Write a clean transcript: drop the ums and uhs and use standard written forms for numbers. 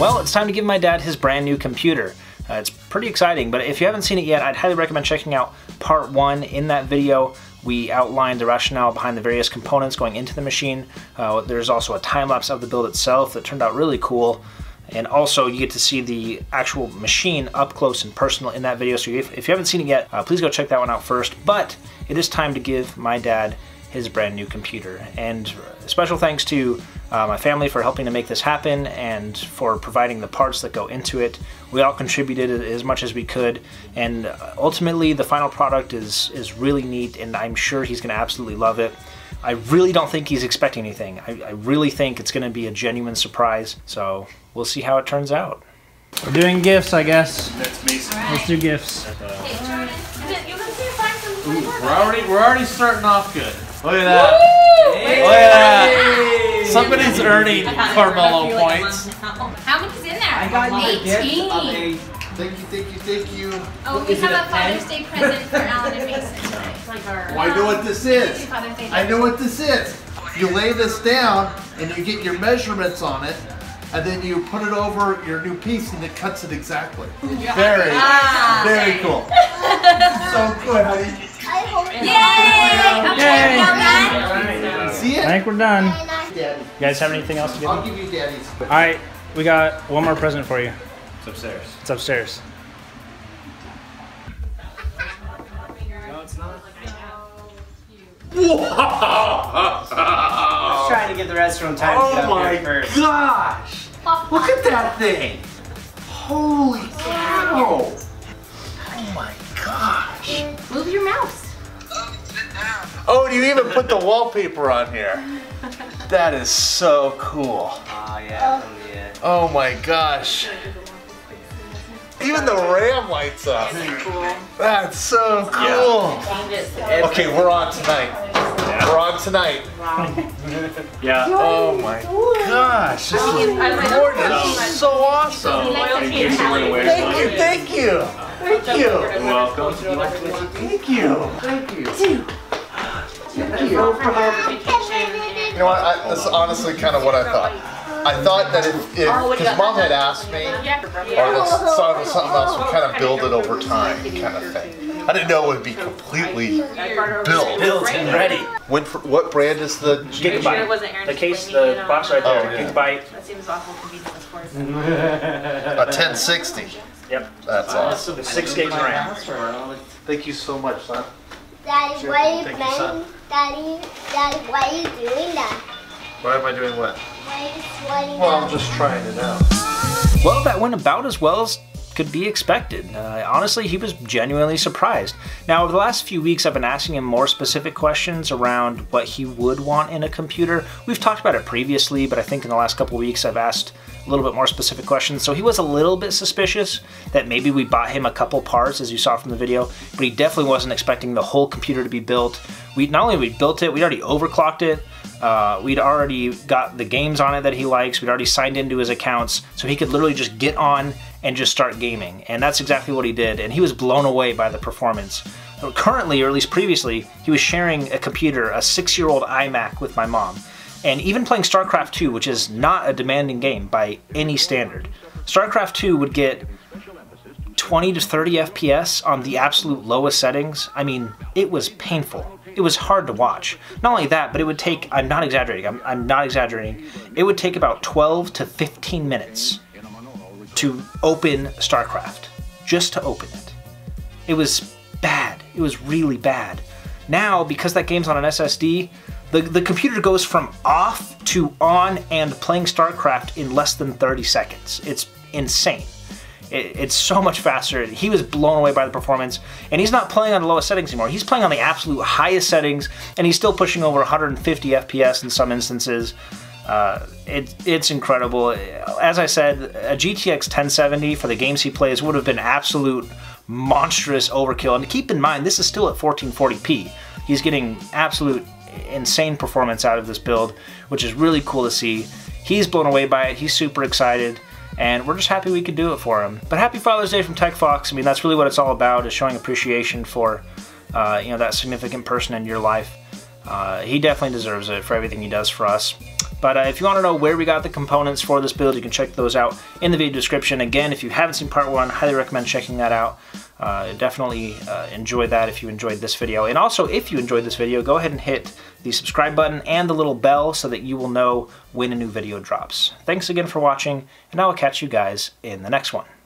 Well, it's time to give my dad his brand new computer. It's pretty exciting, but if you haven't seen it yet, I'd highly recommend checking out part one. In that video, we outlined the rationale behind the various components going into the machine. There's also a time lapse of the build itself that turned out really cool. And also you get to see the actual machine up close and personal in that video. So if you haven't seen it yet, please go check that one out first. But it is time to give my dad his brand new computer. And special thanks to my family for helping to make this happen and for providing the parts that go into it. We all contributed as much as we could, and ultimately the final product is really neat, and I'm sure he's gonna absolutely love it. I really don't think he's expecting anything. I really think it's gonna be a genuine surprise, so we'll see how it turns out. We're doing gifts, I guess. That's Mason. Right. Let's do gifts. Ooh, we're already starting off good. Look at that. Hey. Look at that. Somebody's earning Carmelo points. How much is in there? I got you a gift of a thank you. Oh, we have a Father's Day present for Alan and Mason. It's like our, well, I know what this is. I know what this is. You lay this down and you get your measurements on it, and then you put it over your new piece and it cuts it exactly. Yeah. Very, very cool. So good, honey. Yay! Yay! See it? I think we're done. You guys have anything else to give me? I'll give you Daddy's. All right, we got one more present for you. It's upstairs. It's upstairs. No, it's not. I was trying to get the restroom time to go here first. Oh my gosh! Look at that thing! Holy cow! Oh my gosh! Move your mouse. Oh, and you even put the wallpaper on here. That is so cool. Oh, yeah. Oh my gosh. Even the RAM lights up. That's so cool. Yeah. Okay, we're on tonight. Yeah. We're on tonight. Wow. Yeah. Oh my gosh. This is gorgeous. So awesome. Thank you. You're welcome. Thank you. You know what? That's honestly kind of what I thought. I thought that because Mom had asked me, or this song was something else, we kind of build it over time kind of thing. I didn't know it would be completely built and ready. What brand is the Gigabyte? The case, the box right there, Gigabyte. That seems awful convenient for us. A 1060. Yep. That's awesome. 6 gigs of RAM. Thank you so much, son. Daddy, why are you playing? Daddy, why are you doing that? Why am I doing what? Well, I'm just trying it out. Well, that went about as well as could be expected. Honestly, he was genuinely surprised. Now, over the last few weeks, I've been asking him more specific questions around what he would want in a computer. We've talked about it previously, but I think in the last couple weeks, I've asked a little bit more specific questions. So he was a little bit suspicious that maybe we bought him a couple parts, as you saw from the video, but he definitely wasn't expecting the whole computer to be built. Not only we built it, we already overclocked it. We'd already got the games on it that he likes. We'd already signed into his accounts, so he could literally just get on and just start gaming. And that's exactly what he did, and he was blown away by the performance. Currently, or at least previously, he was sharing a computer, a 6-year-old iMac, with my mom. And even playing StarCraft 2, which is not a demanding game by any standard. StarCraft 2 would get 20 to 30 FPS on the absolute lowest settings. I mean, it was painful. It was hard to watch. Not only that, but it would take, I'm not exaggerating, it would take about 12 to 15 minutes to open StarCraft, just to open it. It was bad, it was really bad. Now, because that game's on an SSD, the computer goes from off to on and playing StarCraft in less than 30 seconds. It's insane. It's so much faster. He was blown away by the performance, and he's not playing on the lowest settings anymore. He's playing on the absolute highest settings, and he's still pushing over 150 FPS in some instances. It's incredible. As I said, a GTX 1070 for the games he plays would have been absolute monstrous overkill. And keep in mind, this is still at 1440p. He's getting absolute insane performance out of this build, which is really cool to see. He's blown away by it. He's super excited. And we're just happy we could do it for him. But happy Father's Day from Tech Fox. I mean, that's really what it's all about, is showing appreciation for that significant person in your life. He definitely deserves it for everything he does for us. But if you want to know where we got the components for this build, you can check those out in the video description. Again, if you haven't seen part one, I highly recommend checking that out. Definitely enjoy that if you enjoyed this video. And also, if you enjoyed this video, go ahead and hit the subscribe button and the little bell so that you will know when a new video drops. Thanks again for watching, and I will catch you guys in the next one.